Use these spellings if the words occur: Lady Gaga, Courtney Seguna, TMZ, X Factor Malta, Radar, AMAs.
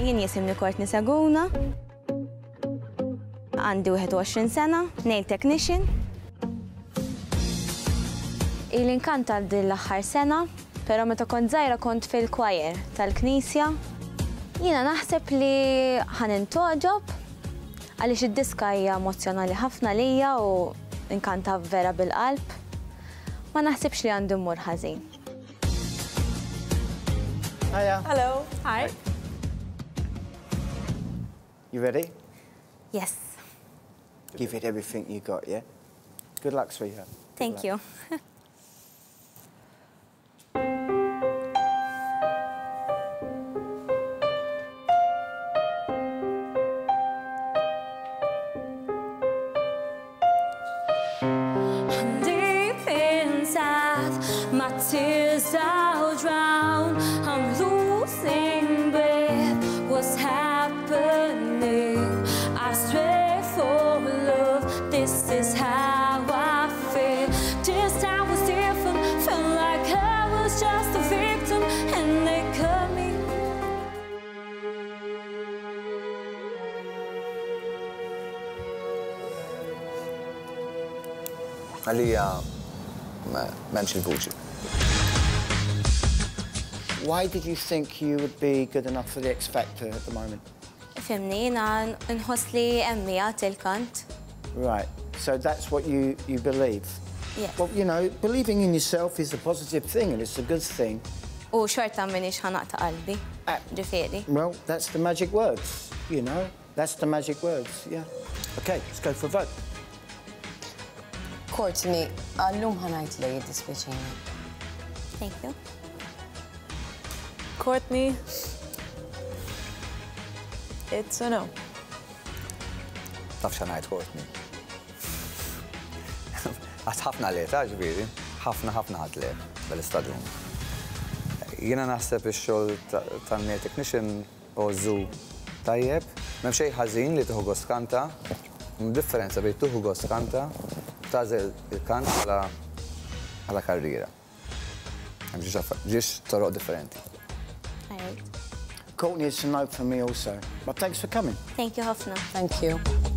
Jien jisimni Courtney Seguna, għandi 21 sena, nail technician. Il-inkant għal din l-aħħar sena, però meta kont żgħira kont fil-kwajer tal-Knisja. Jiena naħseb li ħanintoġob għaliex id-diska hija emozjonali ħafna lija u inkanta vera bil-qalb. Ma naħsibx li għandu mmur ħażin. Hiya. Hello. Hi. You ready? Yes. Give it everything you got, yeah? Good luck, sweetheart. Thank you. Deep inside, my tears I'll drown. I'm losing breath. What's happening? I swear for love, this is how I feel. This time was different. Felt like I was just a victim, and they cut me. Aliyah, mentioned bullshit. Why did you think you would be good enough for the X Factor at the moment? Right, so that's what you believe? Yeah. Well, you know, believing in yourself is a positive thing and it's a good thing. Well, that's the magic words, you know. That's the magic words, yeah. OK, let's go for a vote. Courtney, I'll have to do this with you. Thank you. Courtney, it's a no. Tafxa ngħid Courtney. Għad ħafna għaliet, ġifieri, ħafna għaliet bil-istadjun. Jiena naħseb ix-xogħol tan-nail technician ożżu tajjeb, m'hemm xejn ħażin li tieħu gost kanta, differenza bejn tieħu gost kanta tagħżel il-kant għala karriera. Hemm ġiex toroq differenti. Courtney, it's a no for me also. But thanks for coming. Thank you, Hafna. Thank you.